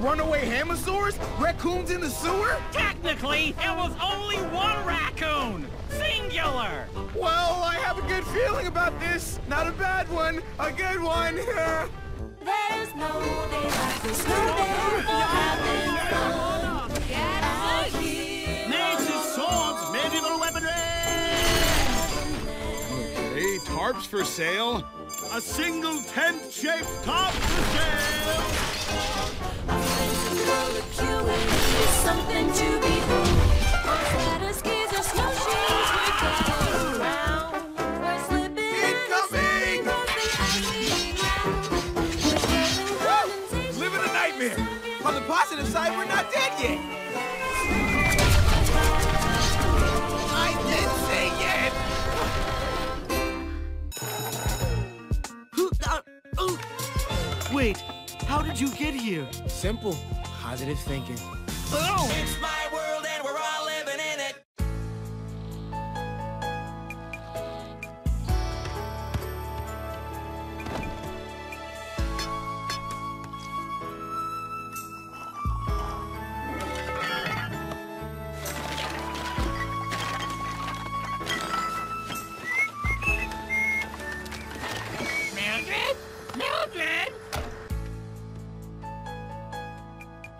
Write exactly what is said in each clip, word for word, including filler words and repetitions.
Runaway hammersaurs? Raccoons in the sewer? Technically, it was only one raccoon! Singular! Well, I have a good feeling about this. Not a bad one, a good one! There's no day like this, no day for having fun. Get out of here! Nature's swords, medieval weaponry! Okay, tarps for sale. A single tent-shaped tarp for sale! Something to behold. On scatter skis or snowshoes, we're going around. We're slipping Incoming! We're living a nightmare. On the positive side, we're not dead yet. I didn't say yet. Wait, how did you get here? Simple. Positive thinking. Oh. It's my world and we're all living in it. Mildred? Mildred?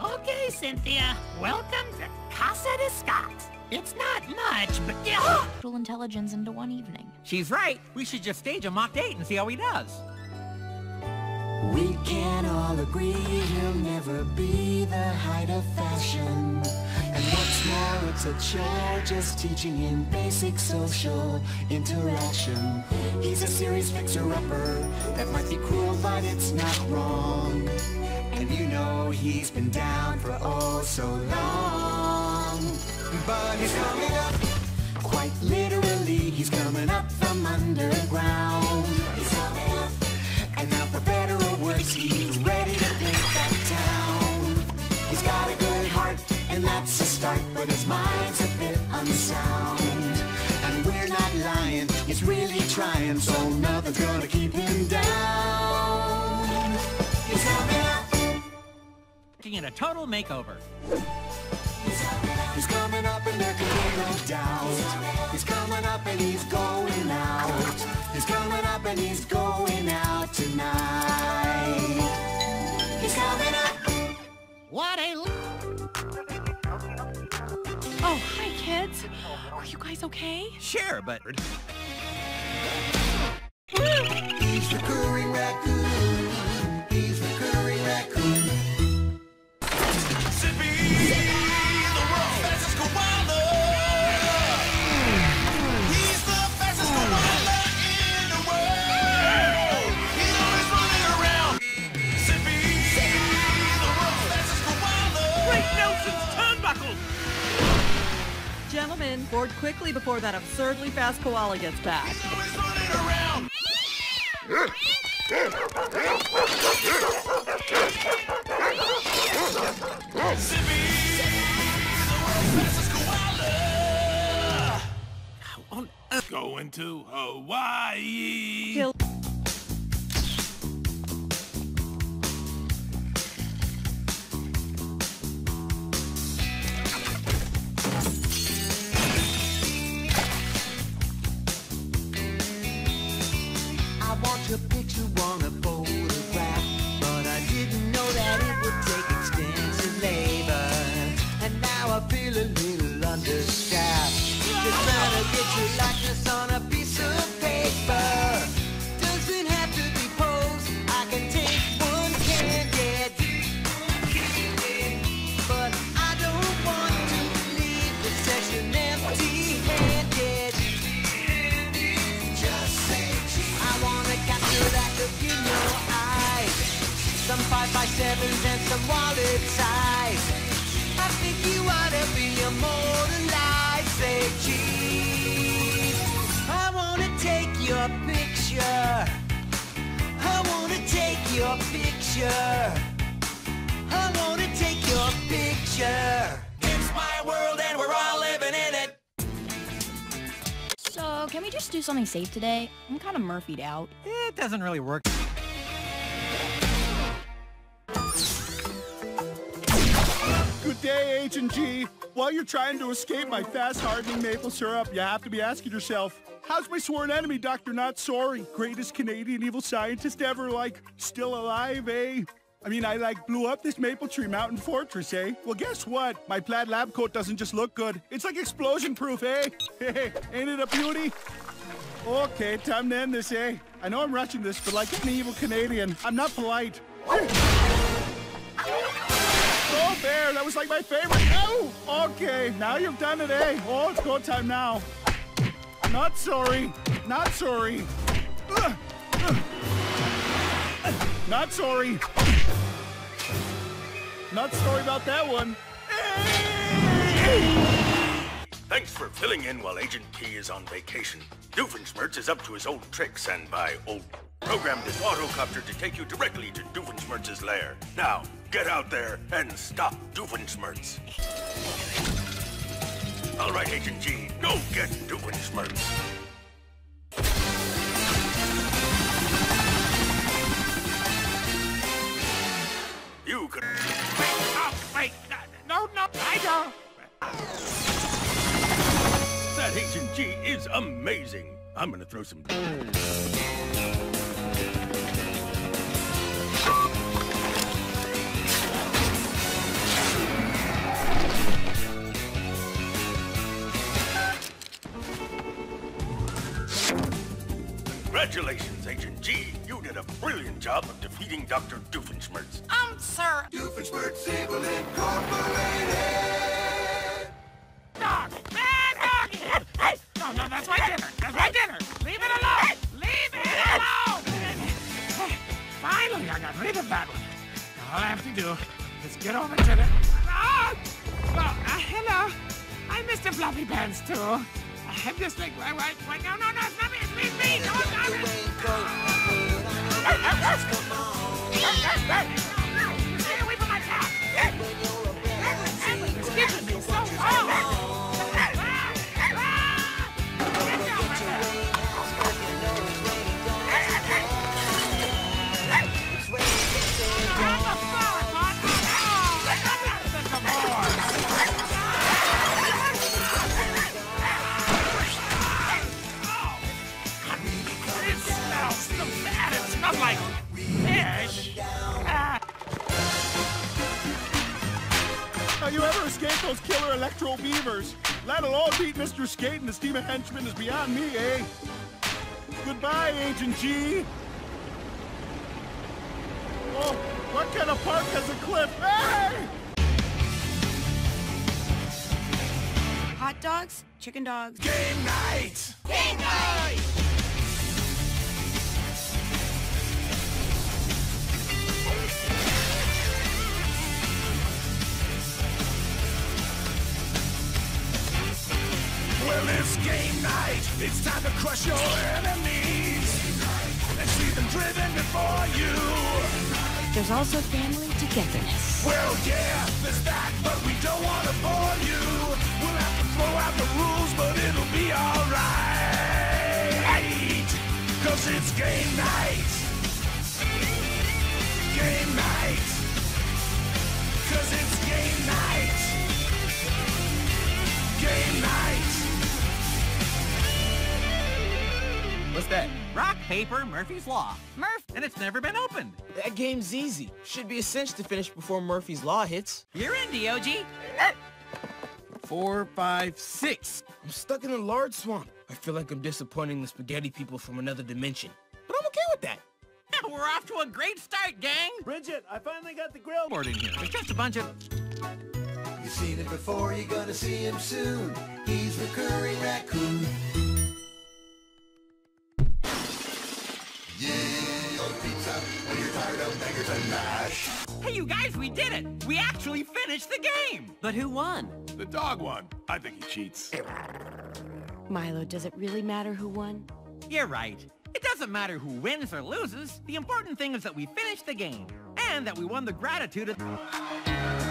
Okay, Cynthia. Welcome to Casa de Scott. It's not much, but yeah. Intelligence into one evening. She's right. We should just stage a mock date and see how he does. We can all agree he'll never be the height of fashion. And what's more, it's a chore just teaching him basic social interaction. He's a serious fixer-upper that might be cruel, but it's not wrong. And you know he's been down for oh so long. But he's coming up. Quite literally, he's coming up from underground. He's coming up. And now for better or worse, he's ready to paint that town. He's got a good heart, and that's a start, but his mind's a bit unsound. And we're not lying, he's really trying, so nothing's gonna keep him down. He's coming up. In a total makeover. He's coming up and there can be no doubt. He's coming up and he's going out. He's coming up and he's going out tonight. He's coming up. What a... Oh, hi, kids. Are you guys okay? Sure, but... He's the Curry Raccoon. He's the Curry Raccoon. Gentlemen, board quickly before that absurdly fast koala gets back. He's always running around! Zippy! The world's fastest koala! How on earth? Going to Hawaii! He'll a picture on a photograph, but I didn't know that it would take extensive labor, and now I feel a little understaffed. Just trying to get your likeness on a piece of paper. Doesn't have to be posed. I can take one candid, but I don't want to leave the session empty-handed. Just say cheese. I want to that look in your eyes. Some five by sevens and some wallet size. I think you ought to be a more than life-safe G. I want to take your picture. I want to take your picture. I want to take your picture. It's my world and we're all living in it. So, can we just do something safe today? I'm kind of Murphy'd out. It doesn't really work. Good day, Agent G. While you're trying to escape my fast-hardening maple syrup, you have to be asking yourself, how's my sworn enemy, Doctor Not Sorry? Greatest Canadian evil scientist ever, like, still alive, eh? I mean, I, like, blew up this maple tree mountain fortress, eh? Well, guess what? My plaid lab coat doesn't just look good. It's, like, explosion-proof, eh? Hey, ain't it a beauty? Okay, time to end this, eh? I know I'm rushing this, but like any evil Canadian, I'm not polite. Oh, bear, that was like my favorite. Oh, okay, now you've done it, eh? Oh, it's go time now. Not sorry, not sorry. Ugh. Ugh. Not sorry. Not sorry about that one. Thanks for filling in while Agent P is on vacation. Doofenshmirtz is up to his old tricks, and by old, programmed this autocopter to take you directly to Doofenshmirtz's lair. Now, get out there and stop Doofenshmirtz. All right, Agent G, go get Doofenshmirtz. You could... Wait, no, wait, no, no, I don't. That Agent G is amazing. I'm gonna throw some... Congratulations, Agent G. You did a brilliant job of defeating Doctor Doofenshmirtz. Um, sir. Doofenshmirtz, Sable Incorporated. Dog. Ah, dog. Hey. No, no, that's my dinner. That's my dinner. Leave it alone. Leave it alone. Finally, I got rid of that one. All I have to do is get over to the... Oh, well, uh, hello. I'm Mister Fluffy Pants, too. I'm just like, why, why, why, no, no, no, it's not me, it's me, it's me, no, it's not me. Stay away from my path. Edwin, Edwin, it's so cold. You ever escape those killer electro beavers? Let alone beat Mister Skate and his team of henchmen is beyond me, eh? Goodbye, Agent G. Oh, what kind of park has a cliff? Hey! Hot dogs, chicken dogs. Game night! Game night! Well, it's game night. It's time to crush your enemies and see them driven before you. There's also family togetherness. Well, yeah, there's that, but we don't want to bore you. We'll have to throw out the rules, but it'll be all right. Cause it's game night. Game night. Cause it's game night. Game night. What's that? Rock, paper, Murphy's Law. Murph! And it's never been opened. That game's easy. Should be a cinch to finish before Murphy's Law hits. You're in, D O G. Four, five, six. I'm stuck in a large swamp. I feel like I'm disappointing the spaghetti people from another dimension. But I'm okay with that. Now we're off to a great start, gang. Bridget, I finally got the grill board in here. It's just a bunch of... You've seen it before, you're gonna see him soon. He's the Curry Raccoon. Yeah, pizza when you're tired of beggars and mash. Hey, you guys, we did it! We actually finished the game! But who won? The dog won. I think he cheats. Milo, does it really matter who won? You're right. It doesn't matter who wins or loses. The important thing is that we finished the game, and that we won the gratitude of...